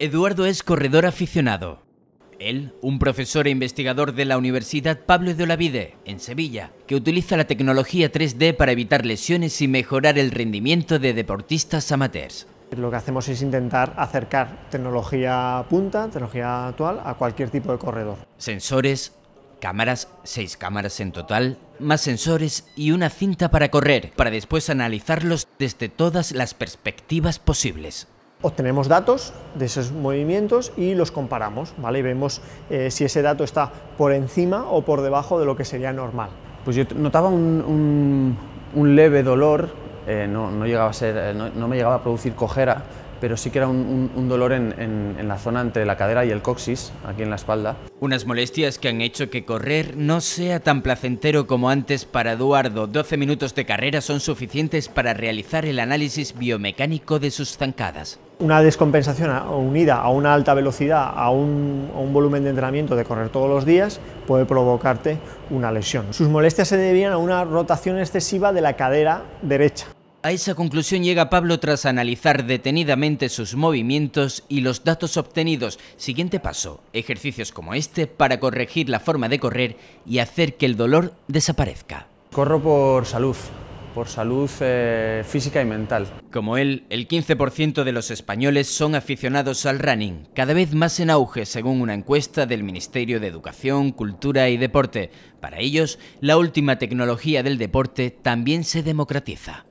Eduardo es corredor aficionado. Él, un profesor e investigador de la Universidad Pablo de Olavide, en Sevilla, que utiliza la tecnología 3D para evitar lesiones y mejorar el rendimiento de deportistas amateurs. Lo que hacemos es intentar acercar tecnología punta, tecnología actual, a cualquier tipo de corredor. Sensores, cámaras, 6 cámaras en total, más sensores y una cinta para correr, para después analizarlos desde todas las perspectivas posibles. Obtenemos datos de esos movimientos y los comparamos, ¿vale? Y vemos si ese dato está por encima o por debajo de lo que sería normal. Pues yo notaba un leve dolor, no me llegaba a producir cojera, pero sí que era un dolor en la zona entre la cadera y el coxis, aquí en la espalda. Unas molestias que han hecho que correr no sea tan placentero como antes para Eduardo. 12 minutos de carrera son suficientes para realizar el análisis biomecánico de sus zancadas. Una descompensación unida a una alta velocidad, a un volumen de entrenamiento de correr todos los días, puede provocarte una lesión. Sus molestias se debían a una rotación excesiva de la cadera derecha. A esa conclusión llega Pablo tras analizar detenidamente sus movimientos y los datos obtenidos. Siguiente paso, ejercicios como este para corregir la forma de correr y hacer que el dolor desaparezca. Corro por salud física y mental. Como él, el 15% de los españoles son aficionados al running, cada vez más en auge según una encuesta del Ministerio de Educación, Cultura y Deporte. Para ellos, la última tecnología del deporte también se democratiza.